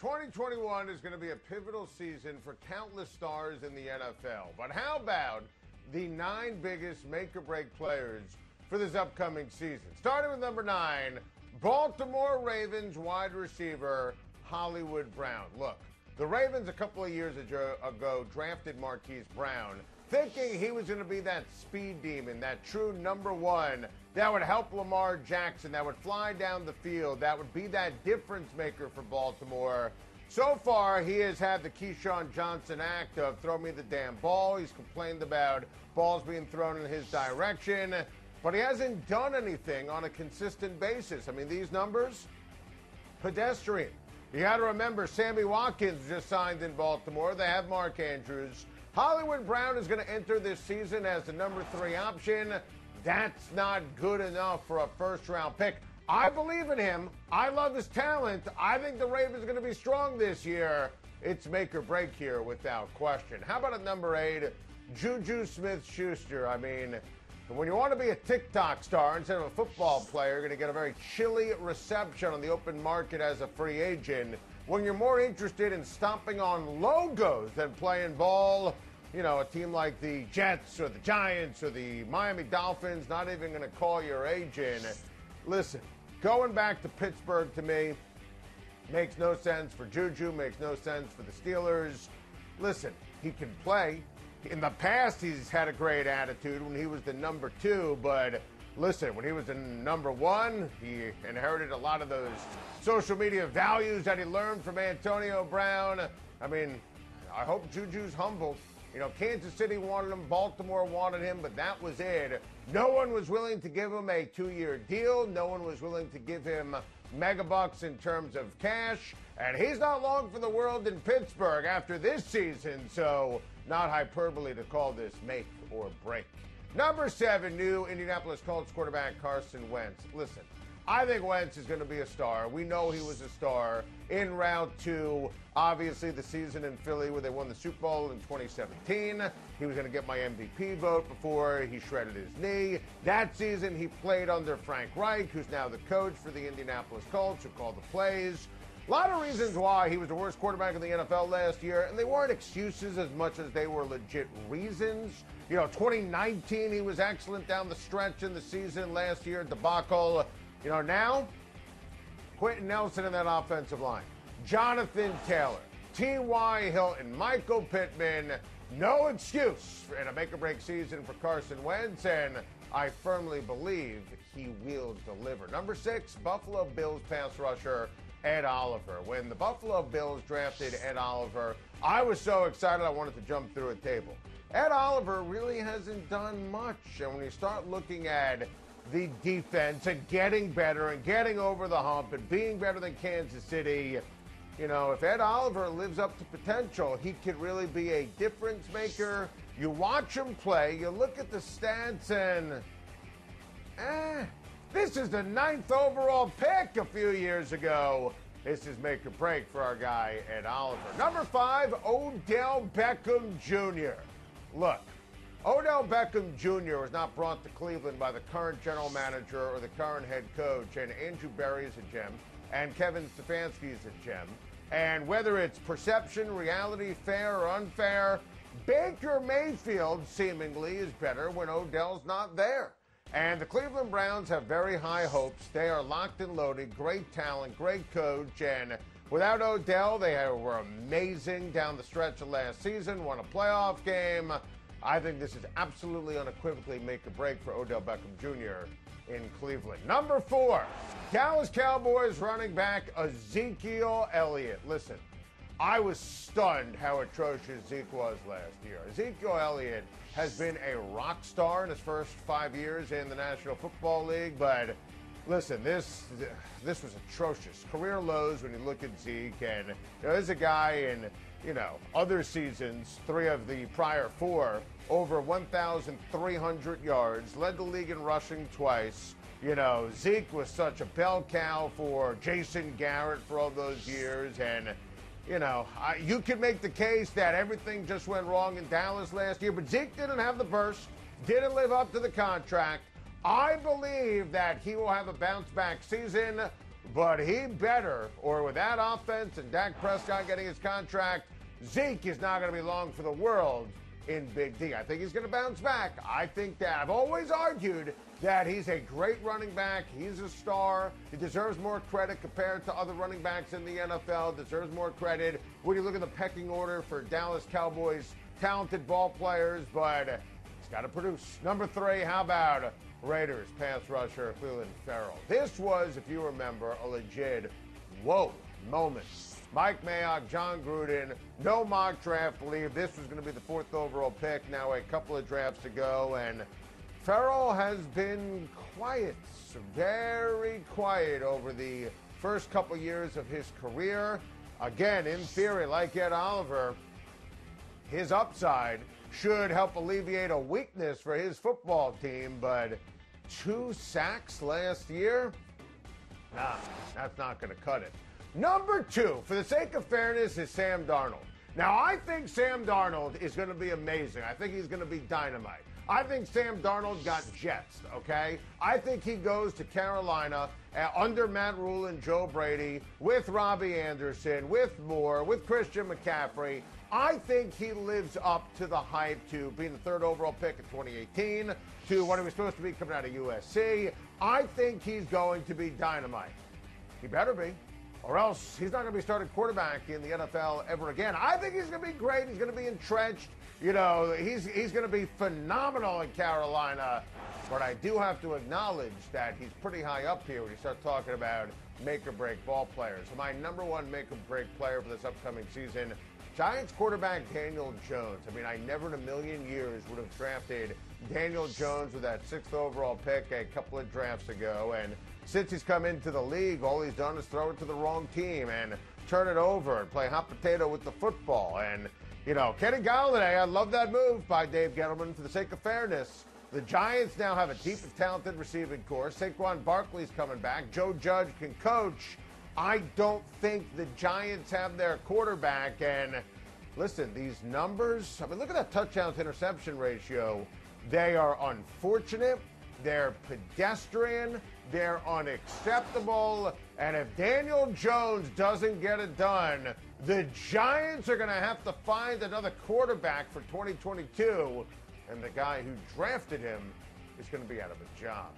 2021 is going to be a pivotal season for countless stars in the NFL. But how about the 9 biggest make-or-break players for this upcoming season? Starting with number 9, Baltimore Ravens wide receiver Hollywood Brown. Look, the Ravens a couple of years ago drafted Marquise Brown, thinking he was going to be that speed demon, that true number one, that would help Lamar Jackson, that would fly down the field, that would be that difference maker for Baltimore. So far, he has had the Keyshawn Johnson act of throw me the damn ball. He's complained about balls being thrown in his direction, but he hasn't done anything on a consistent basis. I mean, these numbers, pedestrian. You got to remember, Sammy Watkins just signed in Baltimore. They have Mark Andrews. Hollywood Brown is going to enter this season as the number 3 option. That's not good enough for a first-round pick. I believe in him. I love his talent. I think the Ravens are going to be strong this year. It's make or break here without question. How about at number 8, Juju Smith-Schuster? I mean, when you want to be a TikTok star instead of a football player, you're going to get a very chilly reception on the open market as a free agent. When you're more interested in stomping on logos than playing ball, you know, a team like the Jets or the Giants or the Miami Dolphins, not even going to call your agent. Listen, going back to Pittsburgh, to me, makes no sense for Juju, makes no sense for the Steelers. Listen, he can play. In the past, he's had a great attitude when he was the number 2, but listen, when he was in number 1, he inherited a lot of those social media values that he learned from Antonio Brown. I mean, I hope Juju's humble. You know, Kansas City wanted him, Baltimore wanted him, but that was it. No one was willing to give him a 2-year deal. No one was willing to give him megabucks in terms of cash. And he's not long for the world in Pittsburgh after this season, so not hyperbole to call this make or break. Number 7, new Indianapolis Colts quarterback Carson Wentz. Listen, I think Wentz is going to be a star. We know he was a star in round 2. Obviously, the season in Philly where they won the Super Bowl in 2017. He was going to get my MVP vote before he shredded his knee. That season, he played under Frank Reich, who's now the coach for the Indianapolis Colts, who called the plays. A lot of reasons why he was the worst quarterback in the NFL last year, and they weren't excuses as much as they were legit reasons. You know, 2019, he was excellent down the stretch in the season. Last year, debacle. You know, now, Quinton Nelson in that offensive line. Jonathan Taylor, T.Y. Hilton, Michael Pittman. No excuse in a make-or-break season for Carson Wentz, and I firmly believe he will deliver. Number 6, Buffalo Bills pass rusher Ed Oliver. When the Buffalo Bills drafted Ed Oliver, I was so excited I wanted to jump through a table. Ed Oliver really hasn't done much. And when you start looking at the defense and getting better and getting over the hump and being better than Kansas City, you know, if Ed Oliver lives up to potential, he could really be a difference maker. You watch him play, you look at the stats, and this is the 9th overall pick a few years ago. This is make or break for our guy, Ed Oliver. Number 5, Odell Beckham Jr. Look, Odell Beckham Jr. was not brought to Cleveland by the current general manager or the current head coach, and Andrew Berry is a gem, and Kevin Stefanski is a gem. And whether it's perception, reality, fair or unfair, Baker Mayfield seemingly is better when Odell's not there. And the Cleveland Browns have very high hopes. They are locked and loaded, great talent, great coach, and without Odell, they were amazing down the stretch of last season, won a playoff game. I think this is absolutely unequivocally make or break for Odell Beckham Jr. in Cleveland. Number 4, Dallas Cowboys running back Ezekiel Elliott. Listen, I was stunned how atrocious Zeke was last year. Ezekiel Elliott has been a rock star in his first 5 years in the National Football League, but listen, this was atrocious. Career lows when you look at Zeke, and you know, there's a guy in, you know, other seasons, 3 of the prior 4, over 1,300 yards, led the league in rushing twice. You know, Zeke was such a bell cow for Jason Garrett for all those years, and you know, you could make the case that everything just went wrong in Dallas last year, but Zeke didn't have the burst, didn't live up to the contract. I believe that he will have a bounce-back season. But he better, or with that offense and Dak Prescott getting his contract, Zeke is not going to be long for the world in Big D. I think he's going to bounce back. I think that I've always argued that he's a great running back. He's a star. He deserves more credit compared to other running backs in the NFL. Deserves more credit. When you look at the pecking order for Dallas Cowboys, talented ball players, but he's got to produce. Number three, how about Raiders pass rusher Clelin Farrell? This was, if you remember, a legit whoa moment. Mike Mayock, John Gruden, no mock draft believe this was going to be the fourth overall pick. Now a couple of drafts to go, and Farrell has been quiet, very quiet over the first couple years of his career. Again, in theory, like Ed Oliver, his upside should help alleviate a weakness for his football team, but 2 sacks last year? Nah, that's not going to cut it. Number two, for the sake of fairness, is Sam Darnold. Now, I think Sam Darnold is going to be amazing. I think he's going to be dynamite. I think Sam Darnold got jets, okay? I think he goes to Carolina under Matt Rule and Joe Brady with Robbie Anderson, with Moore, with Christian McCaffrey. I think he lives up to the hype to being the third overall pick in 2018, to what he was supposed to be coming out of USC. I think he's going to be dynamite. He better be, or else he's not going to be starting quarterback in the NFL ever again. I think he's going to be great. He's going to be entrenched. You know, he's going to be phenomenal in Carolina. But I do have to acknowledge that he's pretty high up here when you start talking about make-or-break ball players. So my number one make-or-break player for this upcoming season, Giants quarterback Daniel Jones. I mean, I never in a million years would have drafted Daniel Jones with that 6th overall pick a couple of drafts ago, and since he's come into the league, all he's done is throw it to the wrong team and turn it over and play hot potato with the football. And, you know, Kenny Golladay, I love that move by Dave Gettleman for the sake of fairness. The Giants now have a deep and talented receiving corps. Saquon Barkley's coming back. Joe Judge can coach. I don't think the Giants have their quarterback. And, listen, these numbers, I mean, look at that touchdown-to-interception ratio. They are unfortunate. They're pedestrian. They're unacceptable, and if Daniel Jones doesn't get it done, the Giants are going to have to find another quarterback for 2022, and the guy who drafted him is going to be out of a job.